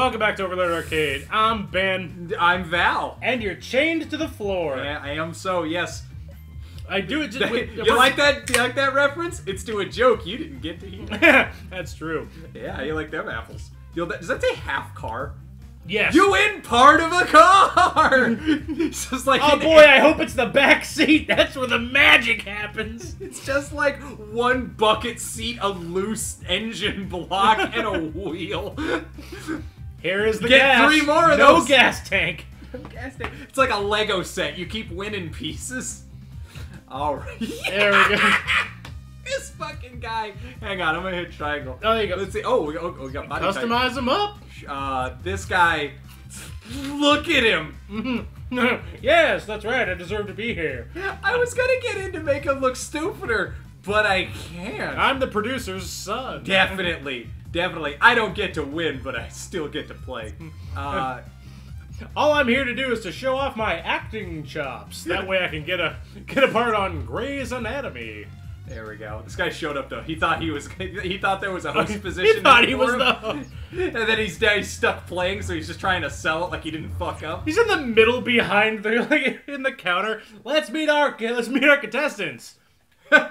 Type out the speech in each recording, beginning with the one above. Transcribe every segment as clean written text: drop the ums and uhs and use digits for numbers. Welcome back to Overland Arcade. I'm Ben. I'm Val. And you're chained to the floor. Yeah, I am so, yes. I do it just with... You like that reference? It's to a joke you didn't get to hear. That's true. Yeah, you like them apples. Does that say half car? Yes. You in part of a car! It's just like... Oh boy, I hope it's the back seat. That's where the magic happens. It's just like one bucket seat, a loose engine block, and a wheel. Here is the gas. Get three more of those. No gas tank. No gas tank. It's like a Lego set. You keep winning pieces. Alright. There we go. This fucking guy. Hang on, I'm gonna hit triangle. Oh, there you go. Let's see. Oh, we got body type. Customize him up. This guy. Look at him. Yes, that's right. I deserve to be here. Yeah, I was gonna get in to make him look stupider, but I can't. I'm the producer's son. Definitely. Definitely. I don't get to win, but I still get to play. All I'm here to do is to show off my acting chops. That way I can get a part on Grey's Anatomy. There we go. This guy showed up though. He thought there was a host position. He thought he was the host. And then he's stuck playing, so he's just trying to sell it like he didn't fuck up. He's in the middle behind the in the counter. Let's meet our contestants.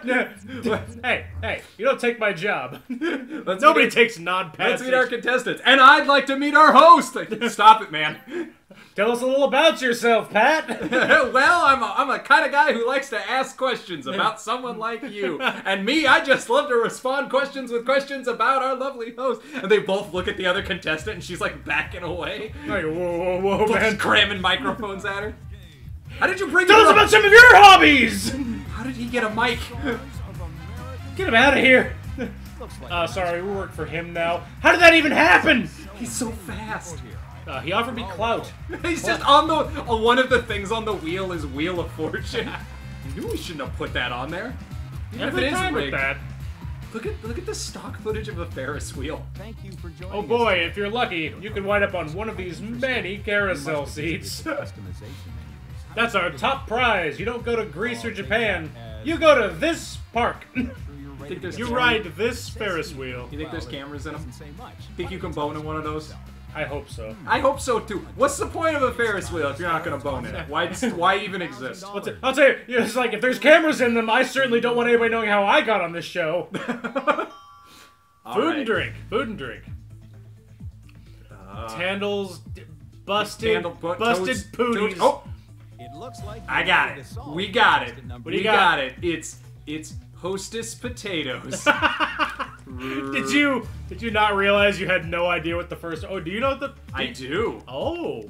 Hey, you don't take my job. Nobody takes non-passage. Let's meet our contestants. And I'd like to meet our host. Stop it, man. Tell us a little about yourself, Pat. Well, I'm a kind of guy who likes to ask questions about someone like you. And me, I just love to respond with questions about our lovely host. And they both look at the other contestant, and she's like backing away. Like, whoa, whoa, whoa, man. Cramming microphones at her. How did you bring Tell us about some of your hobbies! How did he get a mic? Get him out of here! Sorry, we work for him now. How did that even happen? He's so fast. He offered me clout. He's just on the... one of the things on the wheel is Wheel of Fortune. I knew we shouldn't have put that on there. Even if it is rigged. Look at the stock footage of a Ferris wheel. Thank you for joining. Oh boy, if you're lucky, you can wind up on one of these many carousel seats. That's our top prize. You don't go to Greece or Japan. You go to this park. You ride this Ferris wheel. You think there's cameras in them? Think you can bone in one of those? I hope so. I hope so too. What's the point of a Ferris wheel if you're not gonna bone in it? Why even exist? I'll tell you, it's like if there's cameras in them, I certainly don't want anybody knowing how I got on this show. Food and drink. Tandles, busted pooties. Oh. It looks like I got it. We got it. We got it. It's Hostess potatoes. Did you not realize you had no idea what the first? Oh, do you know the? I do. Oh,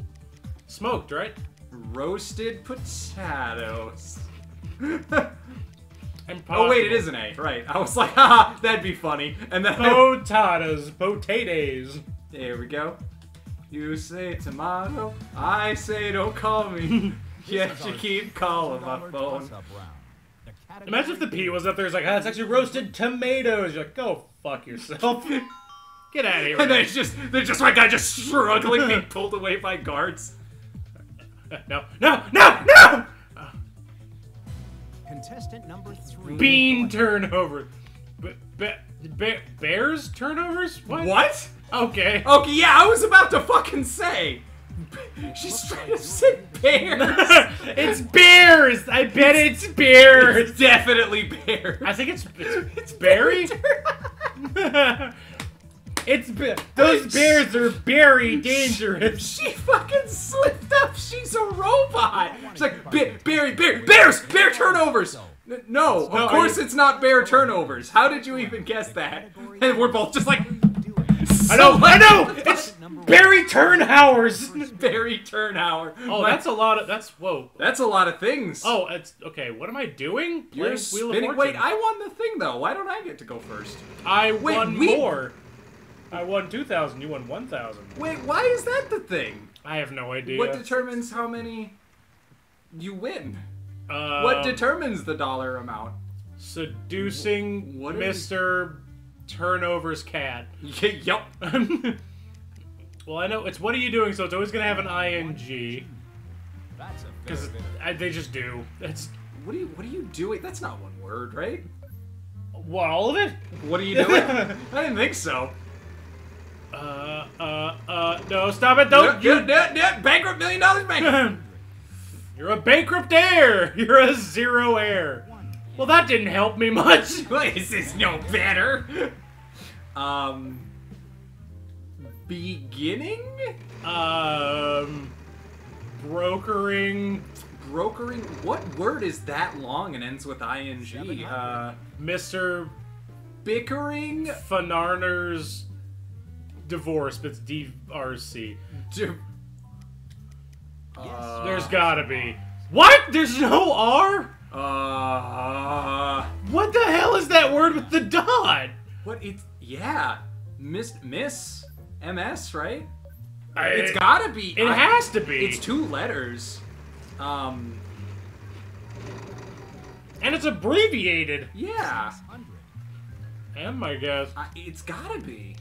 smoked, right? Roasted potatoes. Oh wait, it is an A, right? I was like, haha, that'd be funny. And then potatoes. There we go. You say tomato, I say don't call me. Yes, you keep calling my phone. Imagine if the P was up there. It's like, ah, it's actually roasted tomatoes. You're like, go fuck yourself. Get out of here. And then there's just my guy just struggling, being pulled away by guards. No! Contestant number 3. Bean turnover. Bears turnovers? What? Okay. Okay, yeah, I was about to fucking say. She's trying to say bears. It's bears. I bet it's bears. It's definitely bears. I think it's berry. Those bears are very dangerous. She fucking slipped up. She's a robot. She's like bears, bear turnovers. No, of course it's not bear turnovers. How did you even guess that? And we're both just like. I know! It's Barry Turnhauer's! Barry Turnhauer. Oh, that's a lot of... Whoa. That's a lot of things. Oh, it's... Okay, what am I doing? You're spinning... Wait, I won the thing, though. Why don't I get to go first? I won more. I won 2,000. You won 1,000. Wait, why is that the thing? I have no idea. What determines how many you win? What determines the dollar amount? Seducing Mr... Turnovers cat. Yup. Well, I know it's what are you doing, so it's always gonna have an ing. Because they just do. That's what are you doing? That's not one word, right? What all of it? What are you doing? I didn't think so. No, stop it, don't you... bankrupt $1 million bankrupt! You're a bankrupt heir! You're a zero heir. Well, that didn't help me much! This is no better! Beginning? Brokering... Brokering? What word is that long and ends with ing? Mr... Bickering? Fanarner's... Divorce, but it's DRC. There's gotta be. What? There's no R? What the hell is that word with the dot? What? It's... Yeah. Miss? MS, right? It's gotta be. It has to be. It's 2 letters. And it's abbreviated. Yeah. M, I guess. It's gotta be.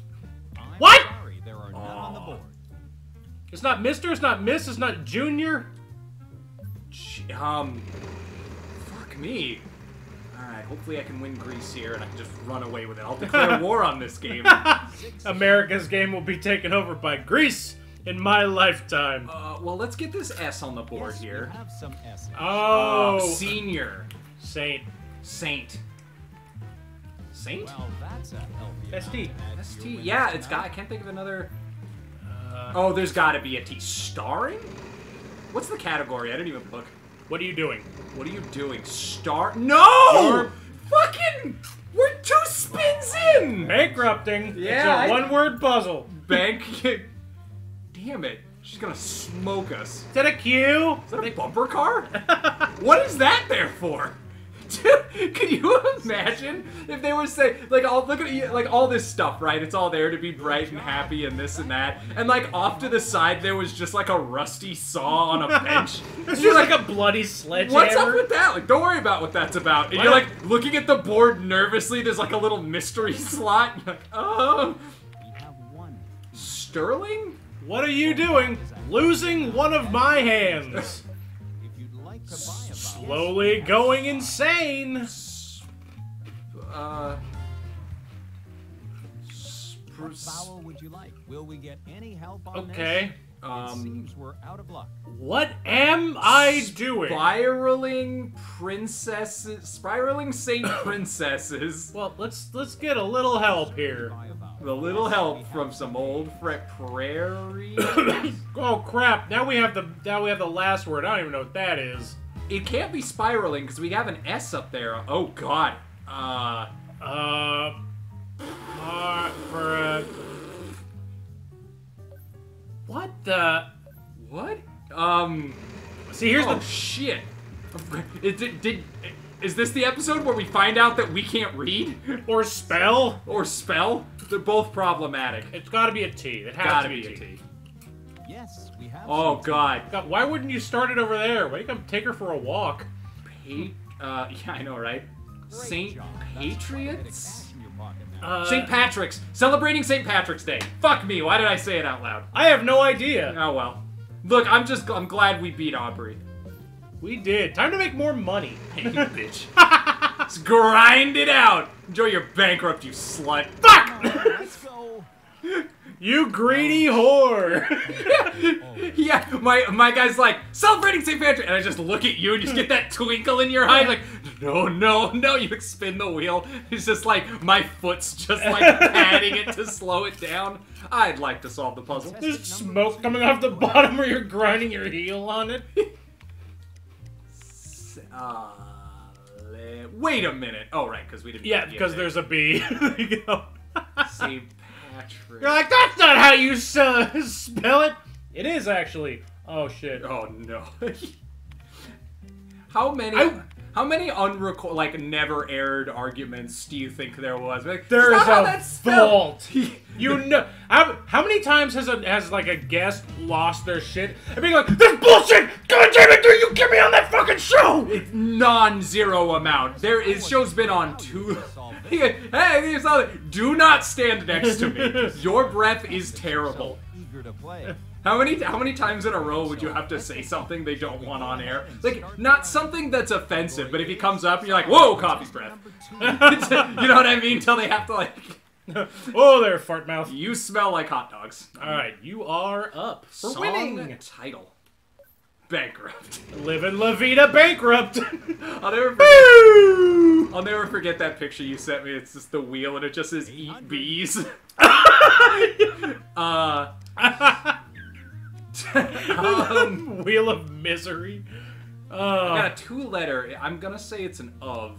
What? Sorry, there are none on the board. It's not Mr., it's not Miss, it's not Junior. Fuck me. Alright, hopefully I can win Greece here and I can just run away with it. I'll declare war on this game. America's game will be taken over by Greece in my lifetime. Well, let's get this S on the board here. Have some S's. Oh. Senior. Saint. Saint? Well, that's a ST. ST. Yeah, it's got. I can't think of another. Oh, there's got to be a T. Starring? What's the category? I didn't even look. What are you doing? What are you doing? Star? No! Fucking! We're 2 spins in. Bankrupting. Yeah. It's a one-word puzzle. Bank. Damn it! She's gonna smoke us. Is that a Q? Is that a bumper car? What is that there for? Dude, can you imagine if they would say, like, all, look at you, like, all this stuff, right? It's all there to be bright and happy and this and that. And, like, off to the side, there was just, like, a rusty saw on a bench. It's just like a bloody sledgehammer. What's up with that? Like, don't worry about what that's about. And you're, like, looking at the board nervously. There's, like, a little mystery slot. And you're like, oh. Sterling? What are you doing? Losing one of my hands. Slowly going insane. What vowel would you like? Will we get any help on this? It seems we're out of luck. What am I doing? Spiraling princesses. Spiraling saint princesses. Well, let's get a little help here. The little help from some old prairie. Oh crap! Now we have the last word. I don't even know what that is. It can't be spiraling because we have an S up there. Oh god. What the? What? See, here's the shit. Is this the episode where we find out that we can't read or spell They're both problematic. It's got to be a T. It has gotta be a T. Yes, we have. Oh god. God, why wouldn't you start it over there? Why don't you come take her for a walk? Yeah, I know, right? St. Patriots? St. Patrick's. Celebrating St. Patrick's Day. Fuck me, why did I say it out loud? I have no idea. Oh well. Look, I'm glad we beat Aubrey. We did. Time to make more money. Hey, you bitch. Let's grind it out. Enjoy your bankrupt, you slut. Fuck! Let's go. You greedy whore! Yeah, my guy's like, celebrating St. Patrick! And I just look at you and just get that twinkle in your eye, like, no, you spin the wheel. It's just like, my foot's just like patting it to slow it down. I'd like to solve the puzzle. There's smoke coming off the bottom where you're grinding your heel on it. Wait a minute. Oh, right, because we didn't... Yeah, because there's a B. There you go. St. Patrick. You're like, that's not how you spell it. It is, actually. Oh, shit. Oh, no. How many unrecorded, like, never-aired arguments do you think there was? Like, there is a vault. You know... How many times has a guest lost their shit? And being like, this bullshit! God damn it, dude, you get me on that fucking show! It's non-zero amount. Show's been on 2... Hey, do not stand next to me. Your breath is terrible. How many times in a row would you have to say something they don't want on air? Like, not something that's offensive, but if he comes up and you're like, whoa, coffee breath. You know what I mean? Until they have to, like... Oh there, fart mouth. You smell like hot dogs. Alright, you are up for song winning. Title. Bankrupt. Living La Vida Bankrupt. I'll never forget that picture you sent me. It's just the wheel and it just says eat bees. Wheel of Misery. I got a two-letter. I'm gonna say it's an of.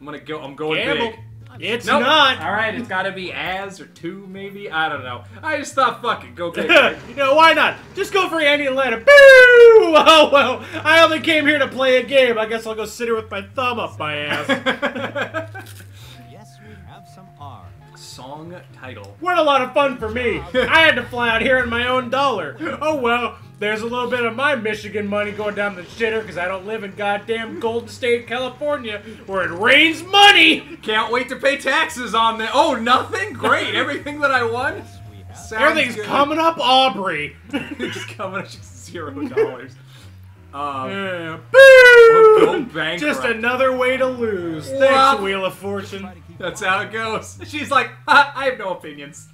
I'm going gamble. Big. It's nope. Not. All right, it's got to be as or two, maybe. I don't know. I just thought, fuck it, go big. You know, why not? Just go for any letter. Boo! Oh well. I only came here to play a game. I guess I'll go sit here with my thumb up my ass. Yes, we have some R. Song title. What a lot of fun for me. I had to fly out here in my own dollar. Oh well. There's a little bit of my Michigan money going down the shitter because I don't live in goddamn Golden State, California, where it rains money! Can't wait to pay taxes on that. Oh, nothing? Great. Everything that I won? Everything's good. Coming up, Aubrey. It's coming up $0. Boo! Just another way to lose. Thanks, well, Wheel of Fortune. That's how it goes. She's like, I have no opinions.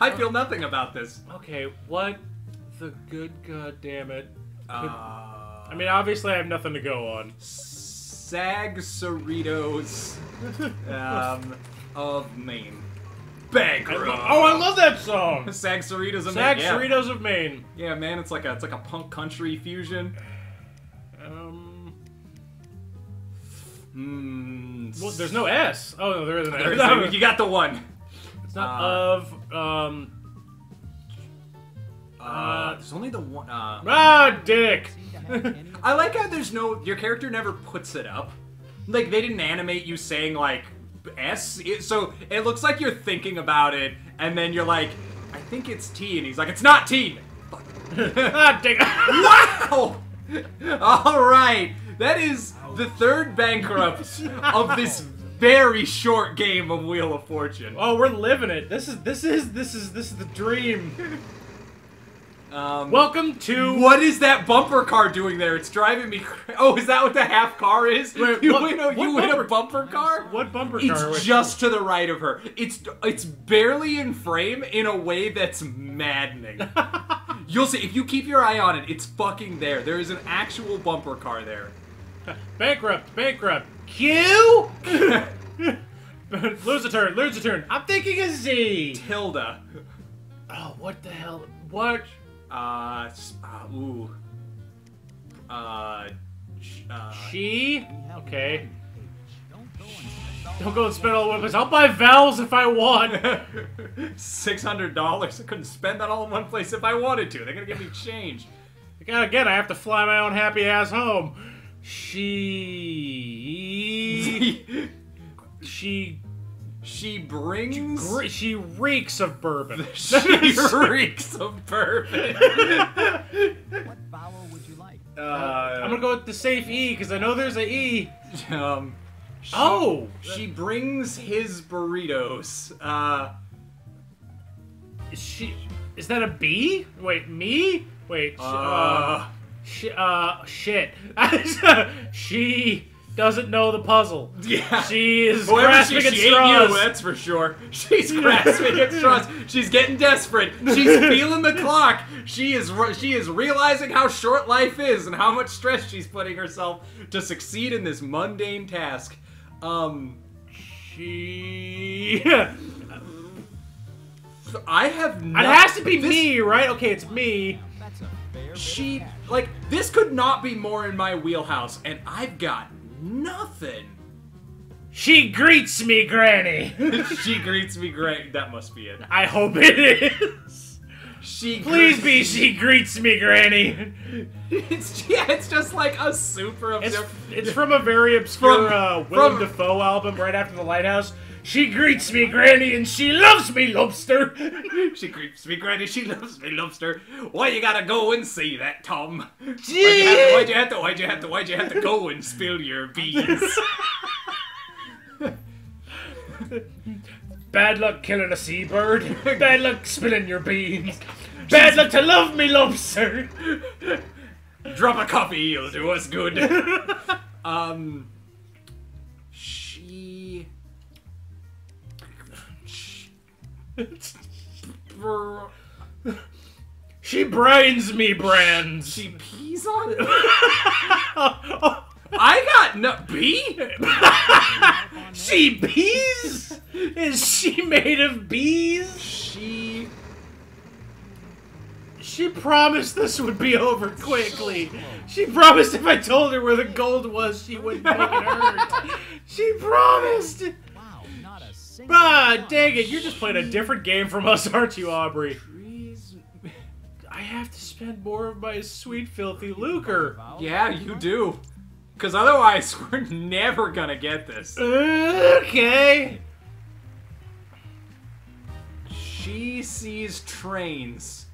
I feel nothing about this. Okay, what? The good goddamn it. I mean, obviously, I have nothing to go on. Sag Cerritos of Maine. Bankrupt. I love that song. Sag Cerritos of Maine. Sag Cerritos of Maine. Yeah, man, it's like a punk country fusion. Well, there's no S. Oh no, there isn't. There is. You got the one. It's not of. There's only the one. Dick! I like how there's no. Your character never puts it up. Like, they didn't animate you saying, like, S. So it looks like you're thinking about it, and then you're like, I think it's T. And he's like, it's not T! Fuck. Dick! Wow! Alright! That is the third bankrupt of this very short game of Wheel of Fortune. Oh, we're living it. This is the dream. Welcome to... What is that bumper car doing there? It's driving me... Oh, is that what the half car is? Wait, you win a bumper car? What bumper car? It's just to the right of her. It's barely in frame in a way that's maddening. You'll see. If you keep your eye on it, it's fucking there. There is an actual bumper car there. Bankrupt. Bankrupt. Q? Lose a turn. Lose a turn. I'm thinking a Z. Tilda. Oh, what the hell? What... she? Okay. Don't go and spend all the weapons. I'll buy vowels if I want. $600. I couldn't spend that all in one place if I wanted to. They're gonna give me change. Again, I have to fly my own happy ass home. She reeks of bourbon. She reeks of bourbon. What vowel would you like? I'm gonna go with the safe E because I know there's an E. She brings his burritos. Is that a B? Wait, me? Wait. Shit. She doesn't know the puzzle. Yeah. She is grasping at straws. That's for sure. She's grasping at straws. She's getting desperate. She's feeling the clock. She is realizing how short life is and how much stress she's putting herself to succeed in this mundane task. I have no... It has to be me, right? Okay, it's me. She... Like, this could not be more in my wheelhouse, and I've got... nothing. She greets me, Granny. She greets me, Granny. That must be it. I hope it is. She greets me, Granny. It's just like a super obscure. It's from a very obscure Willem Defoe album right after The Lighthouse. She greets me, Granny, and she loves me, Lobster. She greets me, Granny, she loves me, Lobster. Why you gotta go and say that, Tom? Why'd you have to go and spill your beans? Bad luck killing a seabird. Bad luck spilling your beans. Bad luck to love me, Lobster. Drop a coffee, you'll do us good. She brains me, Brands. She pees on it? I got no... Pee? She pees? Is she made of bees? She promised this would be over quickly. She promised if I told her where the gold was, she wouldn't make it hurt. She promised! Wow, not a single... Ah, dang it, you're just playing a different game from us, aren't you, Aubrey? I have to spend more of my sweet, filthy lucre. Yeah, you do. Because otherwise, we're never gonna get this. Okay. She sees trains.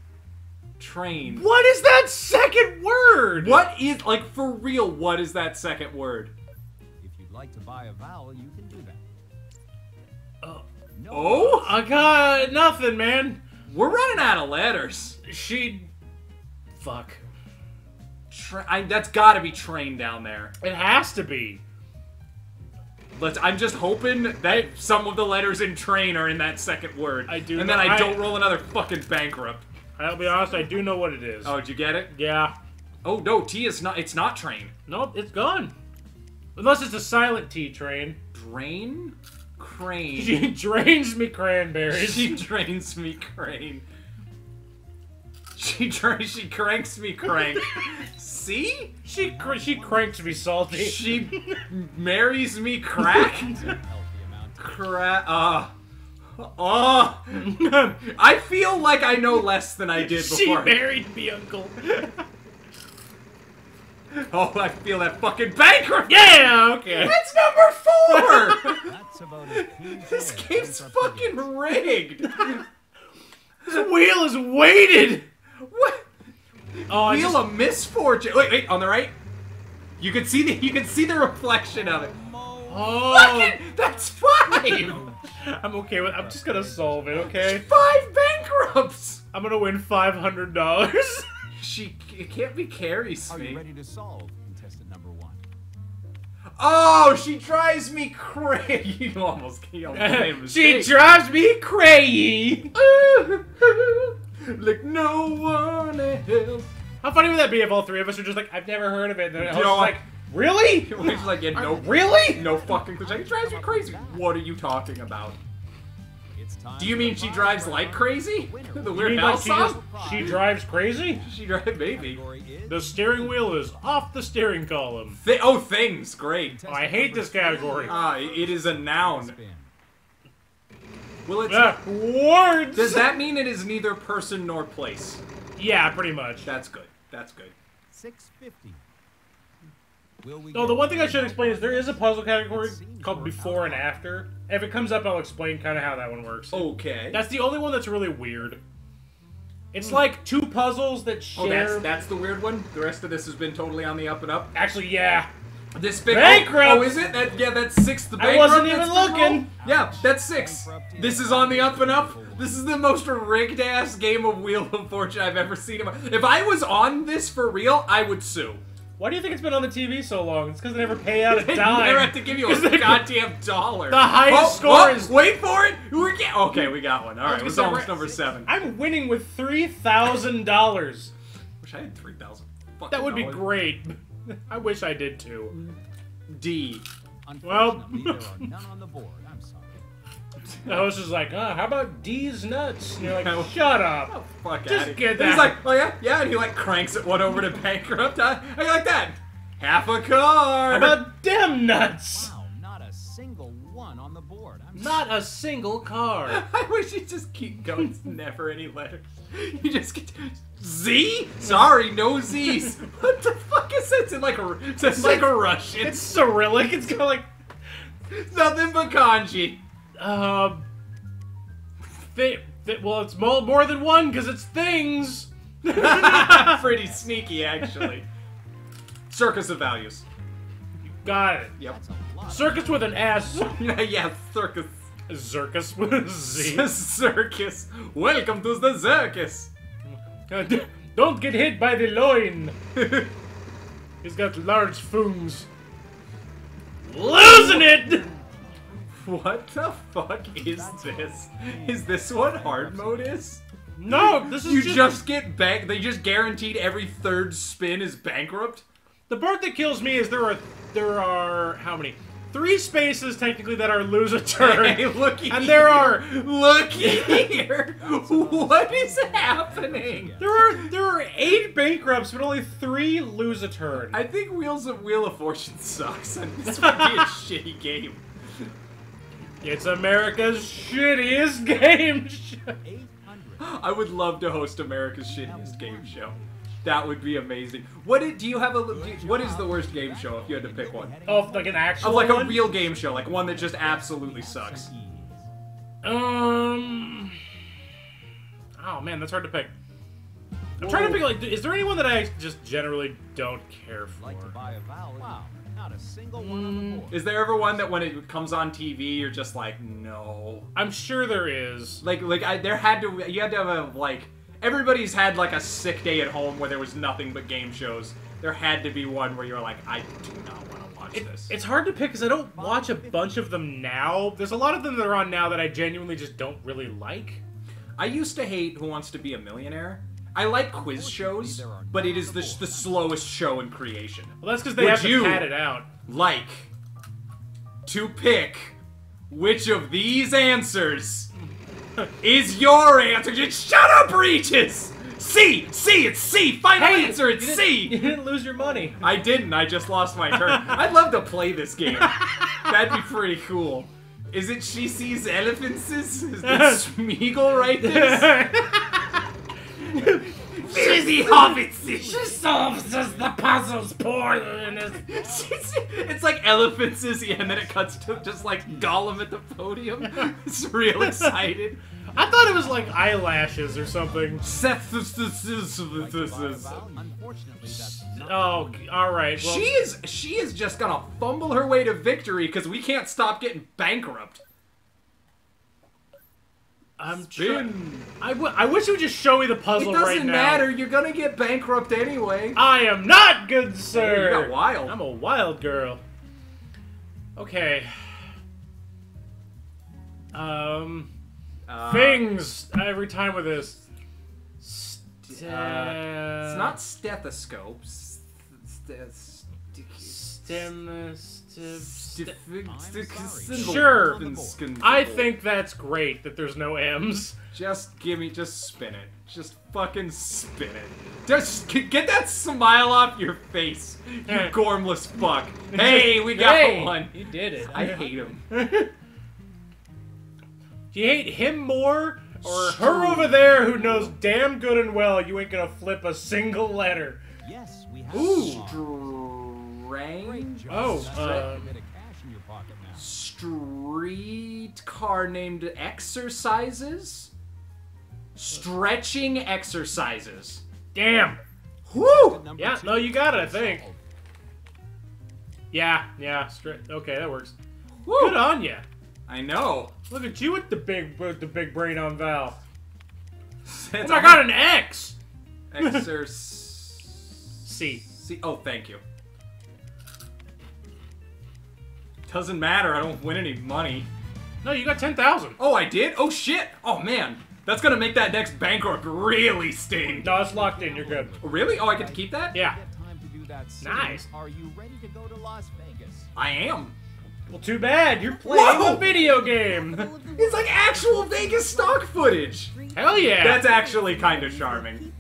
Train. What is that second word? What is, like, for real, what is that second word? If you'd like to buy a vowel, you can do that. No. Oh? I got nothing, man. We're running out of letters. She... Fuck. That's gotta be train down there. It has to be. I'm just hoping that some of the letters in train are in that second word. I do. And then I don't roll another fucking bankrupt. I'll be honest, I do know what it is. Oh, did you get it? Yeah. Oh, no, T is not, it's not train. Nope, it's gone. Unless it's a silent T train. Drain? Crane. She drains me cranberries. She drains me crane. She cranks me crank. See? She cranks me salty. She marries me cracked. Oh, I feel like I know less than I did before. She married me, uncle. Oh, I feel that fucking bankrupt. Yeah, okay. That's number 4. That's about it. This game's fucking rigged. This wheel is weighted. What? Oh, wheel of misfortune. Wait, wait, on the right. You can see the reflection of it. Oh, fucking, that's 5. I'm okay with. I'm just gonna solve it, okay? 5 bankrupts. I'm gonna win $500. It can't be carries me. Are you ready to solve contestant number 1? Oh, she drives me crazy. You almost made a mistake. She drives me crazy. Like no one else. How funny would that be if all 3 of us are just like, I've never heard of it, and then I was like. Really? He's like, yeah, no, really? No fucking clue. She drives me crazy. What are you talking about? Do you mean she drives like crazy? The weird mouse song? She drives crazy? She drives, maybe. The steering wheel is off the steering column. Things. Great. Oh, I hate this category. It is a noun. Well, it's... words! Does that mean it is neither person nor place? Yeah, pretty much. That's good. That's good. 650. No, the one thing I should explain is there is a puzzle category called Before and After. If it comes up, I'll explain kind of how that one works. Okay. That's the only one that's really weird. It's like 2 puzzles that share... Oh, that's the weird one? The rest of this has been totally on the up and up? Actually, yeah. This big... Bankrupt! Oh, is it? Yeah, that's 6. The bankrupt. I wasn't even looking. Yeah, that's 6. This is on the up and up. This is the most rigged-ass game of Wheel of Fortune I've ever seen. If I was on this for real, I would sue. Why do you think it's been on the TV so long? It's because they never pay out a dime. They never have to give you a goddamn dollar. The highest score is... Wait for it! Okay, we got one. All right, it was almost number 7. I'm winning with $3,000. Wish I had $3,000. That would be great. I wish I did, too. D. Well... There are none on the board. I'm sorry. The host is like, how about D's nuts? And you're like, shut up. Oh, fuck just get that. He's like, oh yeah, yeah, and he like cranks it one over to bankrupt. How do you like that? Half a car. How about them nuts? Wow, not a single one on the board. Not a single car. I wish you just keep going. It's never any letters. You just get Z? Sorry, no Z's. What the fuck is it? It's in like a, it's like a Russian. It's Cyrillic. It's kind of like nothing but kanji. Well, it's more than one because it's things. Pretty sneaky, actually. Circus of values. You got it. Yep. Circus with an S. Yeah, circus. Circus with a Z. Circus. Welcome to the circus. Don't get hit by the loin. He's got large fungs. Losing it. What the fuck is this? Is this what hard mode is? No, this is you just get banked. They just guaranteed every third spin is bankrupt. The part that kills me is there are how many? 3 spaces technically that are lose a turn. Hey, looky and there are look here. What is happening? There are 8 bankrupts, but only 3 lose a turn. I think Wheel of Fortune sucks, and this would be a shitty game. It's America's shittiest game show. I would love to host America's shittiest game show. That would be amazing. What is the worst game show if you had to pick one? Oh, like an actual one? Like a real game show, like one that just absolutely sucks. Oh man, that's hard to pick. I'm trying to pick, like, is there anyone that I just generally don't care for? Like to buy a vowel. Wow. Not a single one on the board. Is there ever one that when it comes on TV you're just like, no? I'm sure there is. You had to have everybody's had like a sick day at home where there was nothing but game shows. There had to be one where you're like, I do not want to watch this. It's hard to pick because I don't watch a bunch of them now. There's a lot of them that are on now that I genuinely just don't really like. I used to hate Who Wants to Be a Millionaire. I like quiz shows, but it is the slowest show in creation. Well, that's because they have to pad it out. Like to pick which of these answers is your answer? Just shut up, Reaches! C, it's C! Final answer, it's C! You didn't lose your money. I didn't, I just lost my turn. I'd love to play this game. That'd be pretty cool. Is it She Sees Elephants? Is it Smeagol right this? She's the hobbits! She solves us the puzzles poorly. It's like elephants, and then it cuts to just like Gollum at the podium. It's real excited. I thought it was like eyelashes or something. Oh, all right. Well, she is just gonna fumble her way to victory because we can't stop getting bankrupt. I wish you would just show me the puzzle right now. It doesn't matter. You're gonna get bankrupt anyway. I am not, good sir. You're wild. I'm a wild girl. Okay. Things every time with this. It's not stethoscopes. Sure, I think that's great that there's no M's. Just spin it. Just fucking spin it. Just get that smile off your face, you gormless fuck. Hey, we got one. You did it. I hate him. Do you hate him more or her over there who knows damn good and well you ain't gonna flip a single letter? Yes, we have. Streetcar named Exercises? Stretching Exercises. Damn! Whoo! Yeah, no, you got it, I think. Yeah, okay, that works. Woo. Good on ya! I know. Look at you with the big brain on Val. Oh my god, an X! C. Oh, thank you. Doesn't matter, I don't win any money. No, you got 10,000. Oh, I did? Oh, shit! Oh, man. That's gonna make that next bankrupt really sting. No, it's locked in, you're good. Really? Oh, I get to keep that? Yeah. Nice. Are you ready to go to Las Vegas? I am. Well, too bad, you're playing a video game. It's like actual Vegas stock footage. Hell yeah. That's actually kind of charming.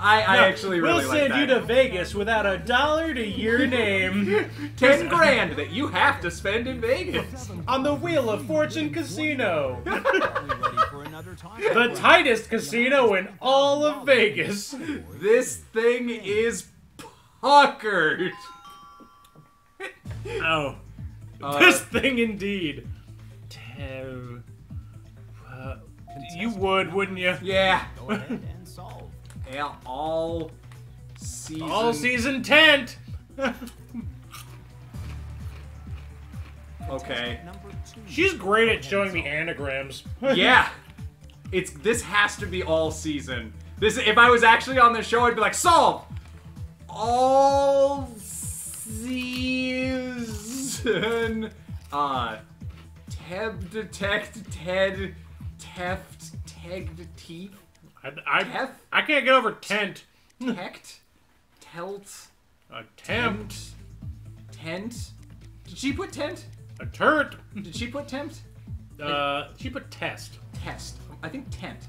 I actually really like that. We'll send you to Vegas without a dollar to your name. 10 grand that you have to spend in Vegas. On the Wheel of Fortune Casino. The tightest casino in all of Vegas. This thing is puckered. Oh. This thing indeed. You would, wouldn't you? Yeah. All season tent. Okay. She's great at showing me anagrams. Yeah. This has to be all season. If I was actually on the show, I'd be like, solve all season Teb, detect, ted, teft, tegged, teeth. I can't get over tent. Tect, telt, attempt, tent. Did she put tent? A turret. Did she put tempt? She put test. Test. I think tent.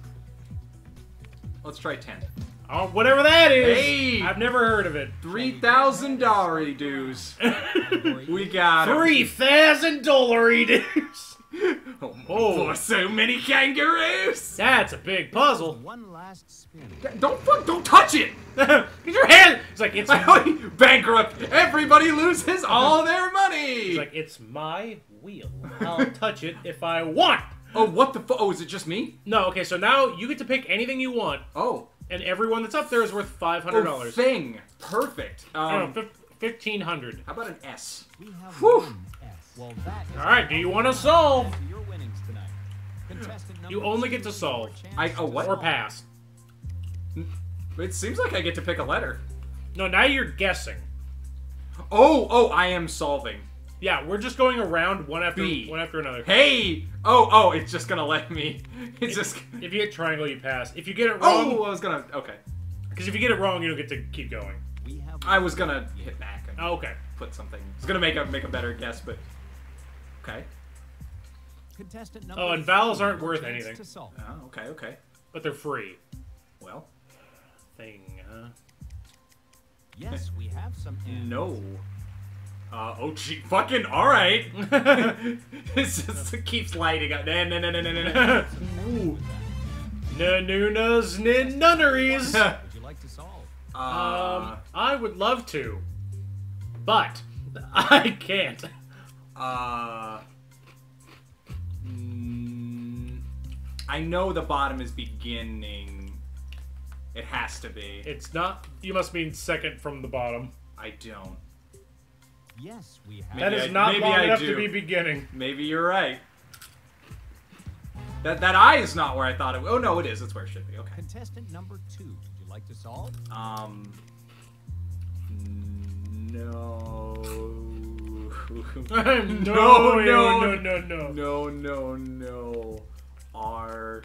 Let's try tent. Oh, whatever that is! Hey! I've never heard of it. $3,000 dues. We got $3,000 dues! Oh, oh, so many kangaroos! That's a big puzzle. One last spin. Don't touch it! Get your hand! It's like, it's bankrupt! Everybody loses all their money! It's like, it's my wheel. I'll touch it if I want! Oh, what the oh, is it just me? No, okay, so now you get to pick anything you want. Oh. And everyone that's up there is worth $500. Thing. Perfect. I don't know, 1,500. How about an S? Whew. Well, alright, do you want to solve? You only get to solve. What? Or pass. It seems like I get to pick a letter. No, now you're guessing. Oh, I am solving. Yeah, we're just going around one after another. Hey! Oh, it's just gonna let me. If you get triangle, you pass. If you get it wrong. Oh, I was gonna. Okay. Because if you get it wrong, you don't get to keep going. I was gonna hit back. And okay. Put something. I was gonna make a better guess, but. Okay. Contestant number. Oh, and vowels aren't worth anything. Oh, okay. But they're free. Well. Thing, huh? Yes, we have some. No. Oh, gee, fucking, alright. It just keeps lighting up. No. Nanunas, nunneries. Would you like to solve? I would love to. But, I can't. I know the bottom is beginning. It has to be. It's not, you must mean second from the bottom. I don't. Yes, we have. That is not long enough to be beginning. Maybe you're right. That eye is not where I thought it was. Oh, no, it is. That's where it should be. Okay. Contestant number 2. Would you like to solve? No. No. R.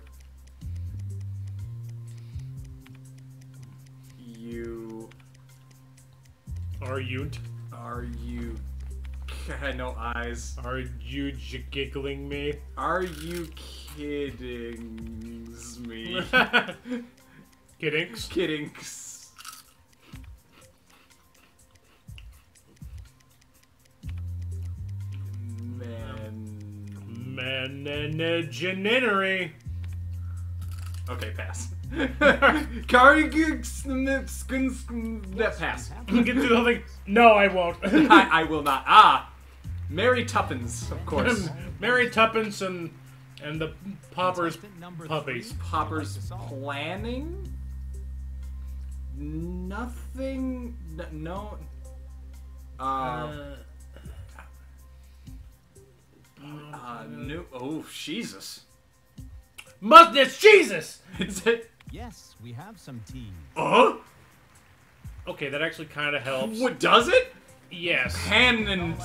U. R. Unt. Are you... no eyes. Are you giggling me? Are you kidding me? Kiddings? Kiddings. Menagerie. Okay, pass. Pass. Get through the whole thing. No, I won't. I will not. Ah, Mary Tuppence, of course. Mary Tuppence and the Popper's puppies. Popper's planning. Nothing. No. No. Oh, Jesus. Mustness, Jesus! Is it? Yes, we have some tea. Uh-huh. Okay, that actually kind of helps. What does it? Yes. Pananant.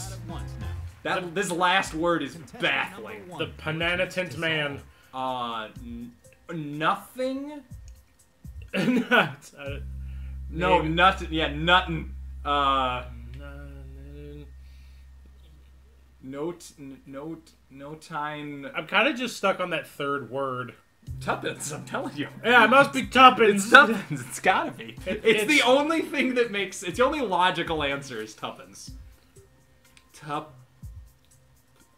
This last word is baffling. The Pananitant man. Nothing. No, nothing. Yeah, nothing. No time. I'm kind of just stuck on that third word. Tuppence, I'm telling you. Yeah, it must be Tuppence. It's Tuppence. It's gotta be. It's the only thing that makes. It's the only logical answer is Tuppence. Tup.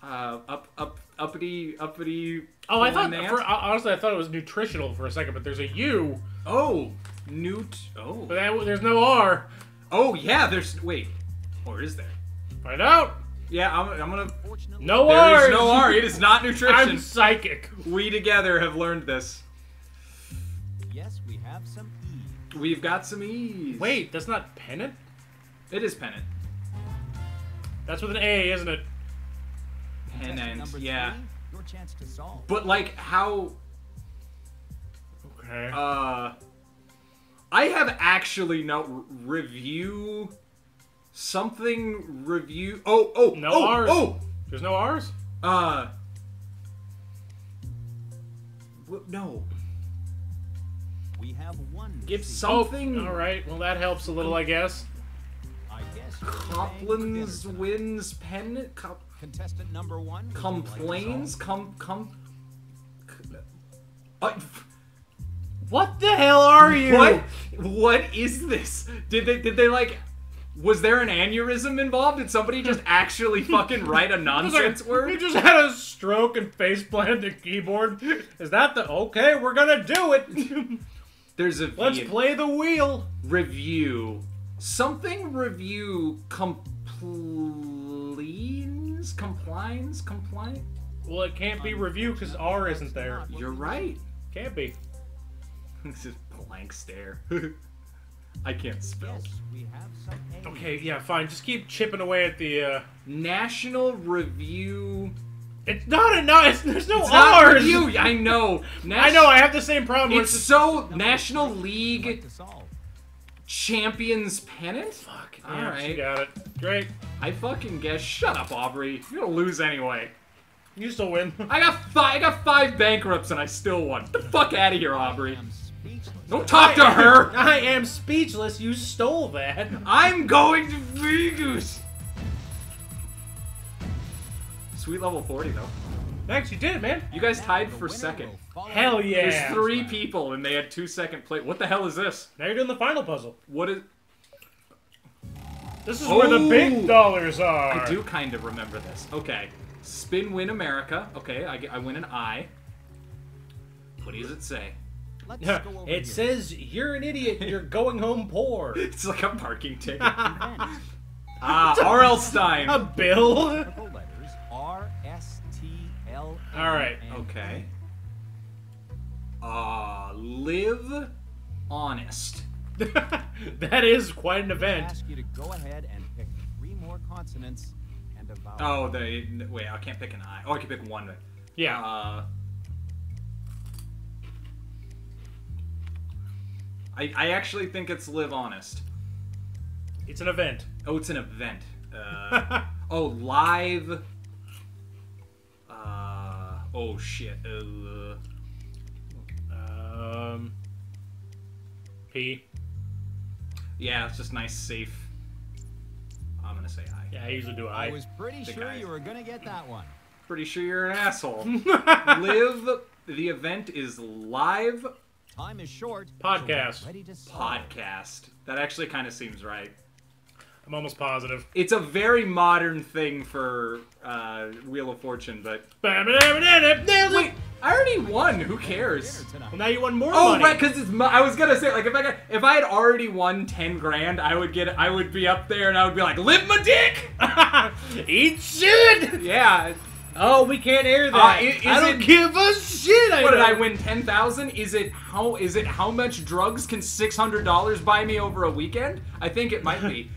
Uppity. Oh, I thought. Honestly, I thought it was nutritional for a second, but there's a U. Oh, newt. Oh. But there's no R. Oh yeah, there's. Wait, or is there? Find out. Yeah, I'm gonna. No R. There is no R. It is not nutrition. I'm psychic. We together have learned this. Yes, we have some E. We've got some E's. Wait, that's not pennant. It is pennant. That's with an A, isn't it? Pennant. Yeah. Your chance to solve. But like how? Okay. I have actually no review. Something review. Oh, no R's. Oh, there's no R's. No. We have one. Give something. Oh, all right. Well, that helps a little, I guess. Copland's wins pennant. Contestant number one. Complains. What the hell are you? What is this? Did they like? Was there an aneurysm involved? Did somebody just actually fucking write a nonsense word? You just had a stroke and face planted the keyboard. Is that the okay? We're gonna do it. There's a let's play the wheel review. Something review compliance. Well, it can't be review because R isn't there. You're right. Can't be. This is blank stare. I can't spell. Yes, we have some okay, yeah, fine. Just keep chipping away at the National Review. It's not a there's no it's R's. Review. I know. I know. I have the same problem. It's just... so National League Champions Pennant. Fuck. Yeah, all right, you got it. Great. I fucking guess. Shut up, Aubrey. You're gonna lose anyway. You still win. I got five bankrupts and I still won. Get the fuck out of here, Aubrey. Don't talk to her! I am speechless. You stole that. I'm going to Vegas! Sweet level 40, though. Thanks, you did it, man. You guys tied for second. Hell yeah. There's three people, and they had 2 second play. What the hell is this? Now you're doing the final puzzle. What is... This is where the big dollars are. I do kind of remember this. Okay. Spin Win America. Okay, I win an I. What does it say? Let's go over it here. Says you're an idiot. You're going home poor. It's like a parking ticket. Ah, R.L. Stein. A bill. Letters R-S-T-L. All right. Okay. Live honest. That is quite an event. I ask you to go ahead and pick 3 more consonants and a vowel. Oh, wait. I can't pick an I. Oh, I can pick one. Yeah. I actually think it's Live Honest. It's an event. Oh, it's an event. Oh, live. Oh, shit. P. Yeah, it's just nice, safe. I'm going to say I. Yeah, I usually do I. I was pretty sure you were going to get that one. Pretty sure you're an asshole. Live. The event is live. Time is short. Podcast. So podcast. That actually kind of seems right. I'm almost positive. It's a very modern thing for Wheel of Fortune, but... Wait, I already won. Who cares? Well, now you won more money. Oh, right, because it's... I was going to say, like, if I had already won 10 grand, I would be up there and I would be like, live my dick! Eat shit! Yeah. Oh, we can't air that. I don't give a shit. What did I win? 10,000? Is it how much drugs can $600 buy me over a weekend? I think it might be.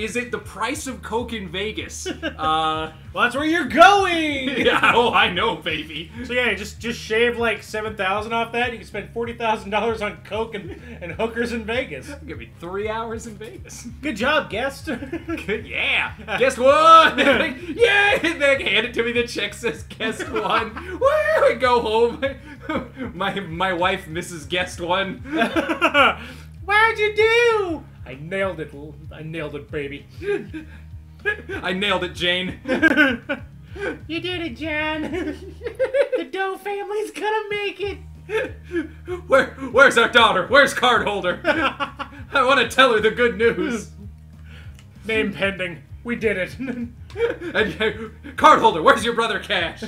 Is it the price of coke in Vegas? Well, that's where you're going. Yeah, oh, I know, baby. So yeah, just shave like 7,000 off that. You can spend $40,000 on coke and hookers in Vegas. It's gonna be 3 hours in Vegas. Good job, guest. Good, yeah. Guest one. Yeah, they hand it to me. The check says guest one. Woo! I go home. My wife, Mrs. Guest One. What'd you do? I nailed it. I nailed it, baby. I nailed it, Jane. You did it, John. The Doe family's gonna make it. Where's our daughter? Where's cardholder? I want to tell her the good news. Name pending. We did it. And, cardholder, where's your brother Cash?